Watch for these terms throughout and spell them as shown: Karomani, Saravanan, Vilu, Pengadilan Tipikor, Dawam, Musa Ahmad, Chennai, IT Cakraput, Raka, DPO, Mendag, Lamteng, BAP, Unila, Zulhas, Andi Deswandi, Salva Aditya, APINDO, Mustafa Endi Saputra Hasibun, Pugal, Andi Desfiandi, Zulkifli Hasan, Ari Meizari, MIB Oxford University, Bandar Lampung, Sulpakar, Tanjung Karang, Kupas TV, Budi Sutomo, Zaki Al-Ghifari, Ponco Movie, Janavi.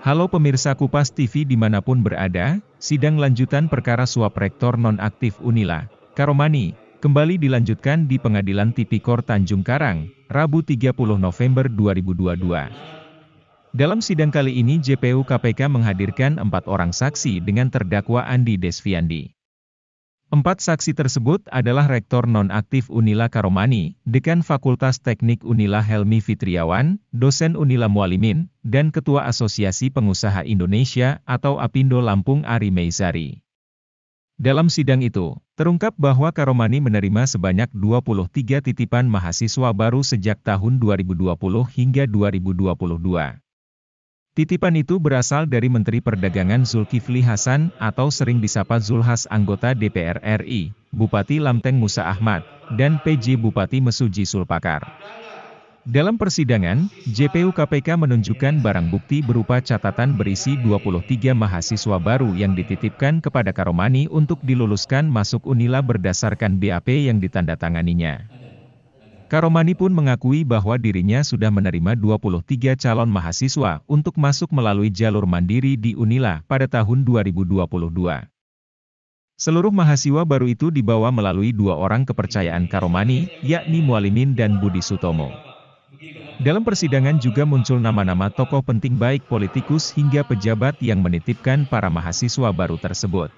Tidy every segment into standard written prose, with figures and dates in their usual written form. Halo pemirsa Kupas TV dimanapun berada, sidang lanjutan perkara suap rektor nonaktif Unila, Karomani, kembali dilanjutkan di Pengadilan Tipikor Tanjung Karang, Rabu 30 November 2022. Dalam sidang kali ini JPU KPK menghadirkan 4 orang saksi dengan terdakwa Andi Desfiandi. 4 saksi tersebut adalah Rektor Nonaktif Unila Karomani, Dekan Fakultas Teknik Unila Helmi Fitriawan, Dosen Unila Mualimin, dan Ketua Asosiasi Pengusaha Indonesia atau APINDO Lampung Ari Meizari. Dalam sidang itu, terungkap bahwa Karomani menerima sebanyak 23 titipan mahasiswa baru sejak tahun 2020 hingga 2022. Titipan itu berasal dari Menteri Perdagangan Zulkifli Hasan atau sering disapa Zulhas anggota DPR RI, Bupati Lamteng Musa Ahmad, dan PJ Bupati Mesuji Sulpakar. Dalam persidangan, JPU KPK menunjukkan barang bukti berupa catatan berisi 23 mahasiswa baru yang dititipkan kepada Karomani untuk diluluskan masuk Unila berdasarkan BAP yang ditandatanganinya. Karomani pun mengakui bahwa dirinya sudah menerima 23 calon mahasiswa untuk masuk melalui jalur mandiri di Unila pada tahun 2022. Seluruh mahasiswa baru itu dibawa melalui 2 orang kepercayaan Karomani, yakni Mualimin dan Budi Sutomo. Dalam persidangan juga muncul nama-nama tokoh penting baik politikus hingga pejabat yang menitipkan para mahasiswa baru tersebut.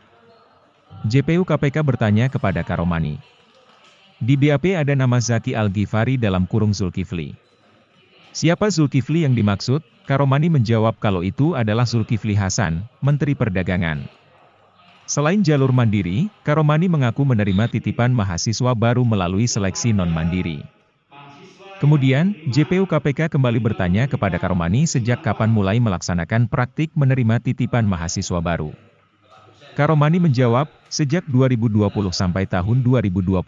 JPU KPK bertanya kepada Karomani. Di BAP ada nama Zaki Al-Ghifari / Zulkifli. Siapa Zulkifli yang dimaksud? Karomani menjawab kalau itu adalah Zulkifli Hasan, Menteri Perdagangan. Selain jalur mandiri, Karomani mengaku menerima titipan mahasiswa baru melalui seleksi non-mandiri. Kemudian, JPU KPK kembali bertanya kepada Karomani sejak kapan mulai melaksanakan praktik menerima titipan mahasiswa baru. Karomani menjawab, sejak 2020 sampai tahun 2022.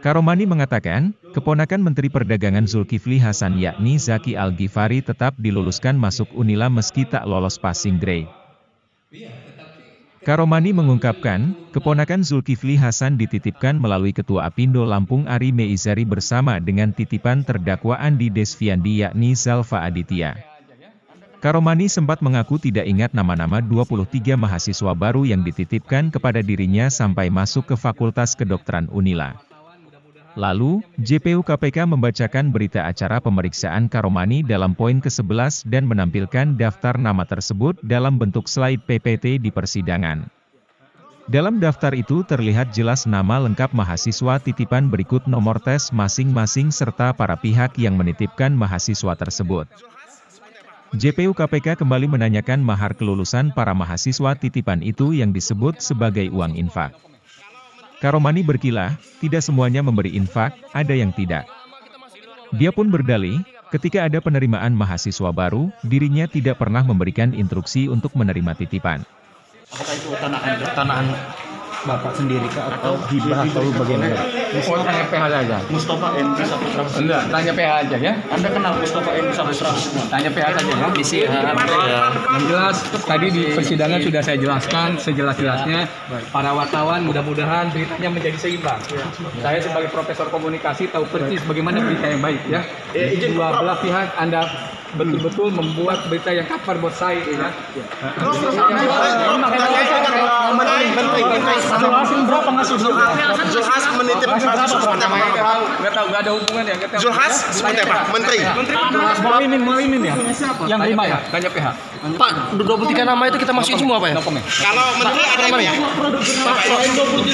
Karomani mengatakan, keponakan Menteri Perdagangan Zulkifli Hasan yakni Zaki Al-Ghifari tetap diluluskan masuk Unila meski tak lolos passing grade. Karomani mengungkapkan, keponakan Zulkifli Hasan dititipkan melalui Ketua APINDO Lampung Ari Meizari bersama dengan titipan terdakwa Andi Desfiandi yakni Salva Aditya. Karomani sempat mengaku tidak ingat nama-nama 23 mahasiswa baru yang dititipkan kepada dirinya sampai masuk ke Fakultas Kedokteran Unila. Lalu, JPU KPK membacakan berita acara pemeriksaan Karomani dalam poin ke-11 dan menampilkan daftar nama tersebut dalam bentuk slide PPT di persidangan. Dalam daftar itu terlihat jelas nama lengkap mahasiswa titipan berikut nomor tes masing-masing serta para pihak yang menitipkan mahasiswa tersebut. JPU KPK kembali menanyakan mahar kelulusan para mahasiswa titipan itu yang disebut sebagai uang infak. Karomani berkilah, tidak semuanya memberi infak, ada yang tidak. Dia pun berdalih, ketika ada penerimaan mahasiswa baru, dirinya tidak pernah memberikan instruksi untuk menerima titipan. Apakah itu tanahan Bapak sendiri atau hibah atau bagaimana? Oh, tanya PH saja. Mustafa Endi Saputra Hasibun. Enggak, tanya PH aja ya. Anda kenal Mustafa Endi Saputra Hasibun? Tanya PH saja ya. Isi ya. Yang jelas tadi di persidangan sudah saya jelaskan sejelas-jelasnya. Para wartawan mudah-mudahan beritanya menjadi seimbang. Ya. Saya sebagai profesor komunikasi tahu persis bagaimana berita yang baik ya. Dua belah pihak Anda betul-betul membuat berita yang kabar buat saya ya. Zulhas menitip nggak ada hubungan ya. Zulhas seperti apa? Menteri. Mualimin ya. Yang lima ya. Tanya PH. Pak, 23 nama itu kita masukin semua apa ya? Kalau menteri ada yang ya?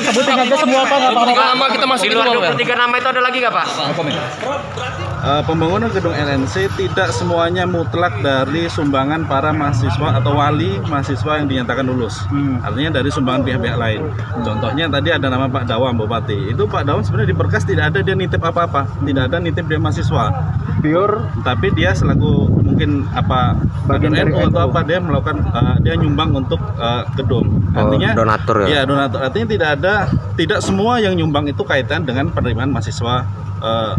Sebutin aja semua apa? 23 nama kita masukin semua. 23 nama itu ada lagi nggak Pak? Pembangunan gedung LNC tidak semuanya mutlak dari sumbangan para mahasiswa atau wali mahasiswa yang dinyatakan lulus. Artinya dari sumbangan pihak-pihak lain. Contohnya tadi ada nama Pak Dawam Bupati. Itu Pak Dawam sebenarnya di berkas tidak ada dia nitip apa-apa, tidak ada nitip dia mahasiswa. Pure, tapi dia selaku mungkin apa bagian NU atau apa dia melakukan dia nyumbang untuk gedung. Artinya donatur ya. Iya, donatur. Artinya tidak semua yang nyumbang itu kaitan dengan penerimaan mahasiswa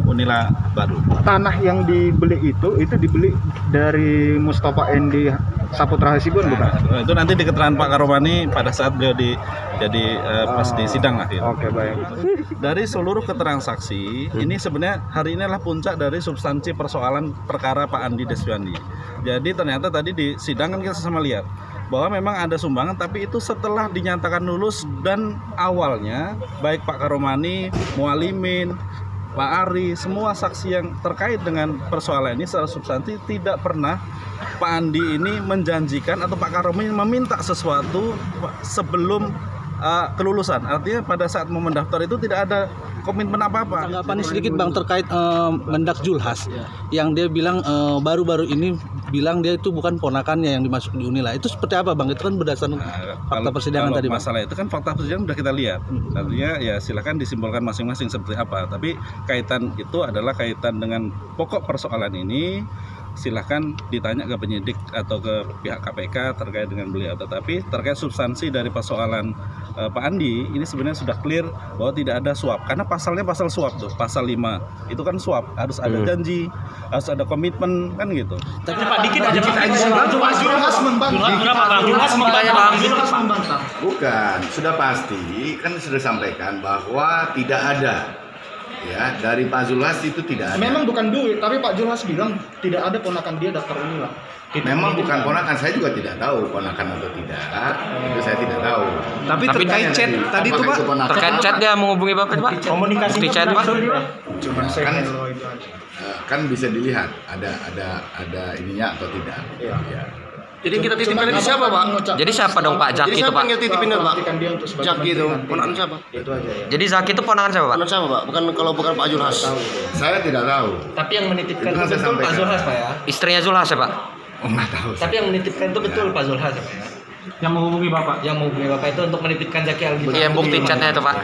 Unila baru. Tanah yang dibeli itu dibeli dari Mustafa Endi Saputra Hasibun bukan? Itu nanti di keterangan Pak Karomani pada saat beliau pas di sidang lah. Ya. Oke, baik. Dari seluruh keterangan saksi, ini sebenarnya hari ini adalah puncak dari substansi persoalan perkara Pak Andi Deswandi. Jadi ternyata tadi di sidang kan kita sama lihat bahwa memang ada sumbangan, tapi itu setelah dinyatakan lulus, dan awalnya baik Pak Karomani, Mualimin, Pak Ari, semua saksi yang terkait dengan persoalan ini secara substansi tidak pernah Pak Andi ini menjanjikan atau Pak Karomani meminta sesuatu sebelum kelulusan. Artinya pada saat mau mendaftar itu tidak ada komitmen apa-apa. Tanggapannya sedikit Bang terkait Mendag Julhas yang dia bilang baru-baru ini bilang dia itu bukan ponakannya yang dimasuk di Unila. Itu seperti apa Bang? Itu kan berdasarkan fakta persidangan tadi, Bang. Masalah itu kan fakta persidangan sudah kita lihat. Artinya ya silahkan disimpulkan masing-masing seperti apa. Tapi kaitan itu adalah kaitan dengan pokok persoalan ini. Silahkan ditanya ke penyidik atau ke pihak KPK terkait dengan beliau. Tetapi terkait substansi dari persoalan Pak Andi ini sebenarnya sudah clear bahwa tidak ada suap, karena pasalnya pasal suap tuh, pasal 5 itu kan suap, harus ada janji, harus ada komitmen kan gitu. Tapi Pak dikit aja Pak Julhas membantah. Bukan, sudah pasti kan sudah sampaikan bahwa tidak ada. Ya, dari Pak Julhas itu tidak ada. Memang bukan duit, tapi Pak Julhas bilang tidak ada ponakan dia daftar Unila. Memang bukan ponakan, saya juga tidak tahu ponakan atau tidak. Itu saya tidak tahu. Tapi terkait chat tadi itu Pak, terkait chat dia menghubungi Bapak, Pak. Komunikasi chat Pak. Cuma kan bisa dilihat ada ininya atau tidak. Iya. Ya. Jadi kita titipin ke siapa, Pak? Jadi siapa dong, Pak? Zaki itu, Pak. Jadi titipin Pak. Zaki itu ponakan siapa? Itu aja ya. Jadi Zaki itu ponakan siapa, Pak? Ponakan siapa, Pak? Bukan, kalau bukan Pak Julhas. Saya tidak tahu. Tapi yang menitipkan itu betul Pak Julhas, Pak ya. Istrinya Julhas, Pak. Oh, enggak tahu. Tapi yang menitipkan itu betul Pak Julhas, Pak ya. Yang menghubungi Bapak itu untuk menitipkan Zaki Al-Ghifari. Iya, bukti chatnya itu, Pak.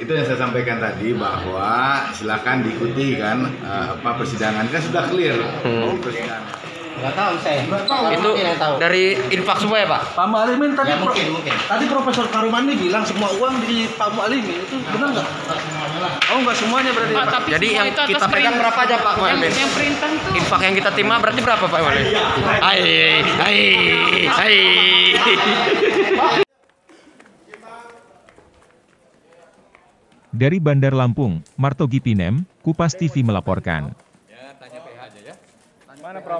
Itu yang saya sampaikan tadi bahwa silakan diikuti kan apa persidangan kan sudah clear. Nggak tahu saya. Itu dari infak semua ya Pak? Pak Mualimin tadi ya, mungkin. Tadi Profesor Karomani bilang semua uang di Pak Mualimin itu benar nggak? Oh nggak semuanya berarti. Pak, Pak. Jadi yang kita pegang berapa aja Pak Mualimin? Yang perintah itu. Infak yang kita terima berarti berapa Pak Mualimin? Dari Bandar Lampung, Martogi Pinem, Kupas TV melaporkan. Mana Prof?